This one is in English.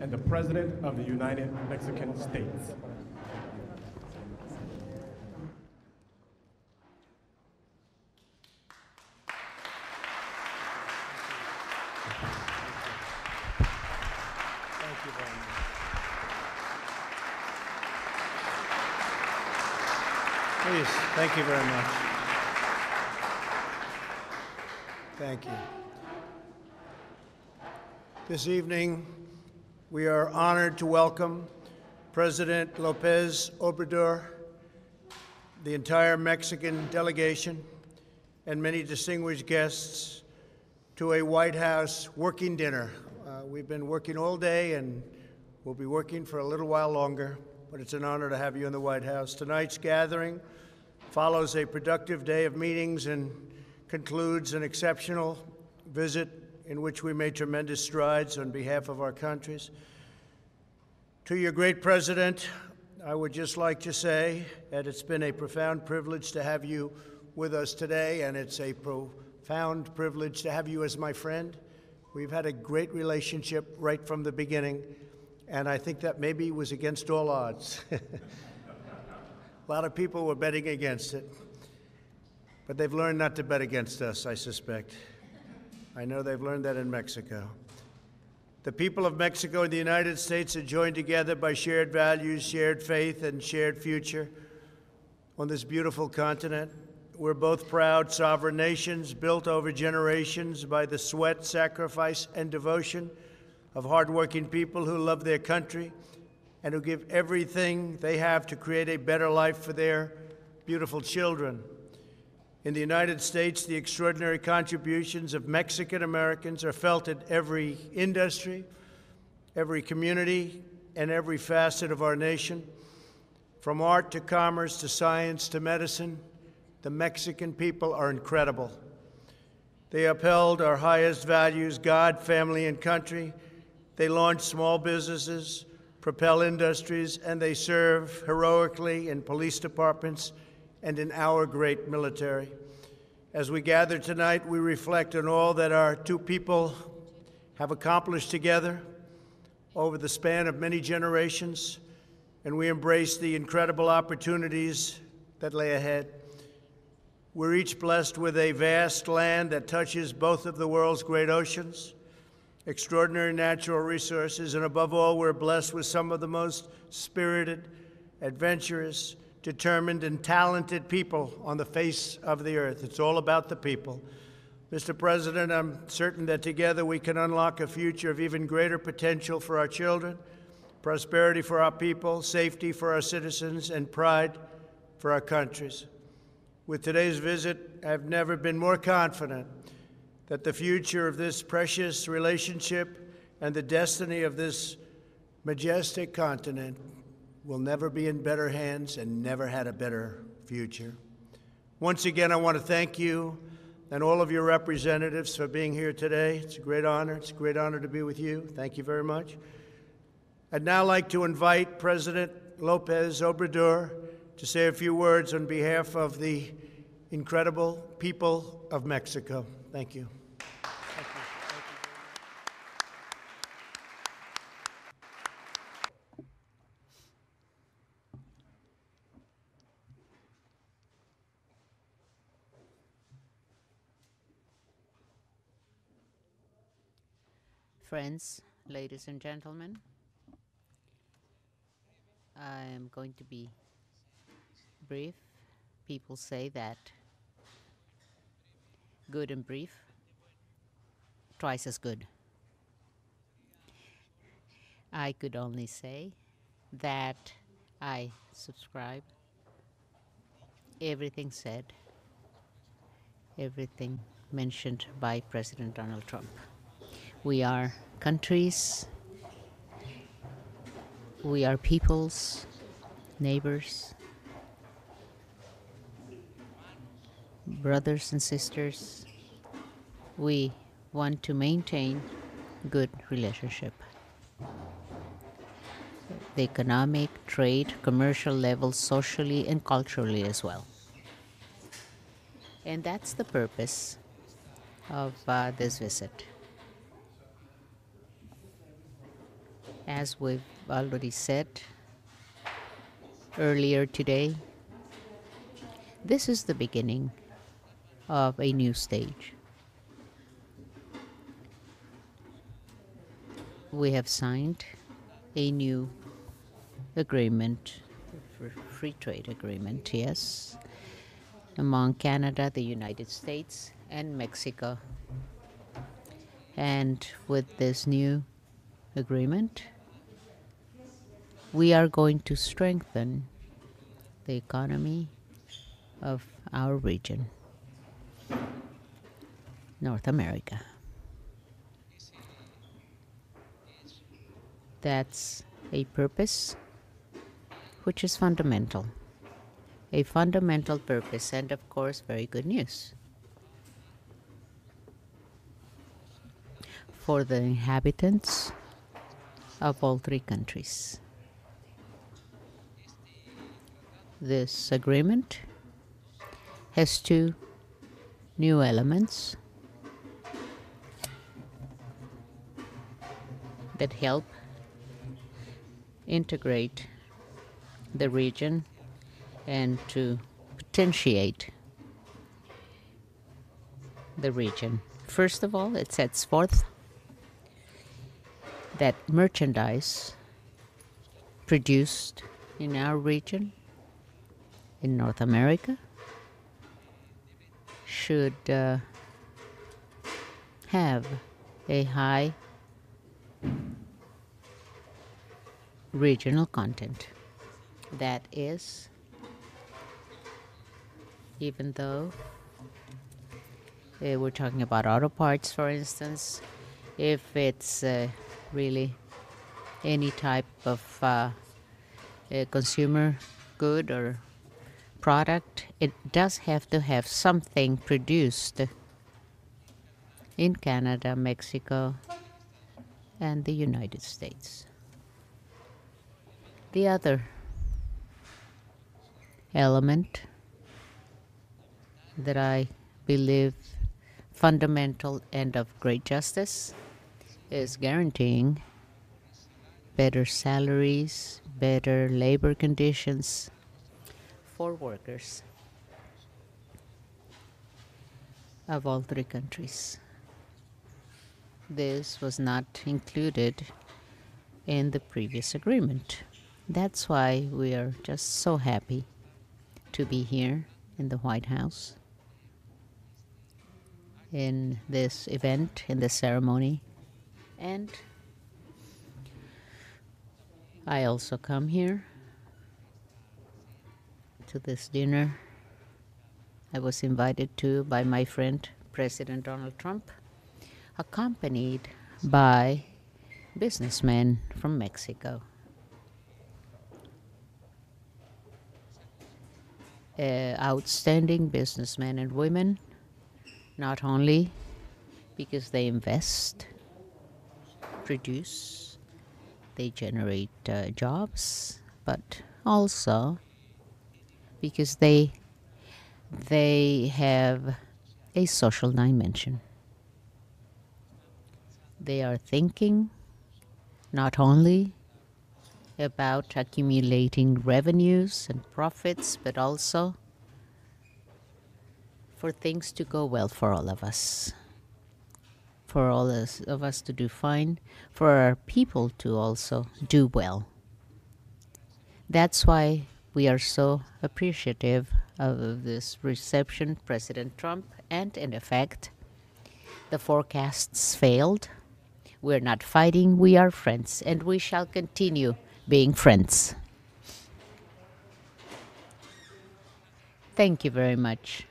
and the President of the United Mexican States. Please, thank you very much. Thank you. This evening, we are honored to welcome President López Obrador, the entire Mexican delegation, and many distinguished guests to a White House working dinner. We've been working all day, and we'll be working for a little while longer, but it's an honor to have you in the White House. Tonight's gathering follows a productive day of meetings and concludes an exceptional visit in which we made tremendous strides on behalf of our countries. To your great president, I would just like to say that it's been a profound privilege to have you with us today, and it's a profound privilege to have you as my friend. We've had a great relationship right from the beginning, and I think that maybe was against all odds. A lot of people were betting against it, but they've learned not to bet against us, I suspect. I know they've learned that in Mexico. The people of Mexico and the United States are joined together by shared values, shared faith, and shared future on this beautiful continent. We're both proud, sovereign nations built over generations by the sweat, sacrifice, and devotion of hardworking people who love their country and who give everything they have to create a better life for their beautiful children. In the United States, the extraordinary contributions of Mexican Americans are felt in every industry, every community, and every facet of our nation. From art to commerce to science to medicine, the Mexican people are incredible. They upheld our highest values, God, family, and country. They launch small businesses, propel industries, and they serve heroically in police departments and in our great military. As we gather tonight, we reflect on all that our two people have accomplished together over the span of many generations, and we embrace the incredible opportunities that lay ahead. We're each blessed with a vast land that touches both of the world's great oceans, extraordinary natural resources, and above all, we're blessed with some of the most spirited, adventurous, determined, and talented people on the face of the earth. It's all about the people. Mr. President, I'm certain that together we can unlock a future of even greater potential for our children, prosperity for our people, safety for our citizens, and pride for our countries. With today's visit, I've never been more confident that the future of this precious relationship and the destiny of this majestic continent will never be in better hands and never had a better future. Once again, I want to thank you and all of your representatives for being here today. It's a great honor. It's a great honor to be with you. Thank you very much. I'd now like to invite President López Obrador to say a few words on behalf of the incredible people of Mexico. Thank you. Friends, ladies and gentlemen, I am going to be brief. People say that good and brief, twice as good. I could only say that I subscribe everything said, everything mentioned by President Donald Trump. We are countries, we are peoples, neighbors, brothers and sisters. We want to maintain good relationship. The economic, trade, commercial level, socially and culturally as well. And that's the purpose of this visit. As we've already said earlier today, this is the beginning of a new stage. We have signed a new agreement, a free trade agreement, yes, among Canada, the United States, and Mexico. And with this new agreement, we are going to strengthen the economy of our region, North America. That's a purpose which is fundamental, a fundamental purpose, and of course, very good news for the inhabitants of all three countries. This agreement has two new elements that help integrate the region and to potentiate the region. First of all, it sets forth that merchandise produced in our region, in North America, should have a high regional content. That is, even though we're talking about auto parts, for instance, if it's really any type of a consumer good or product, it does have to have something produced in Canada, Mexico, and the United States. The other element that I believe fundamental and of great justice is guaranteeing better salaries, better labor conditions for workers of all three countries. This was not included in the previous agreement. That's why we are just so happy to be here in the White House, in this event, in this ceremony. And I also come here to this dinner I was invited to by my friend, President Donald Trump, accompanied by businessmen from Mexico. Outstanding businessmen and women, not only because they invest, produce, they generate jobs, but also because they have a social dimension. They are thinking not only about accumulating revenues and profits, but also for things to go well for all of us, for all of us to do fine, for our people to also do well. That's why we are so appreciative of this reception, President Trump, and in effect, the forecasts failed. We're not fighting, we are friends, and we shall continue being friends. Thank you very much.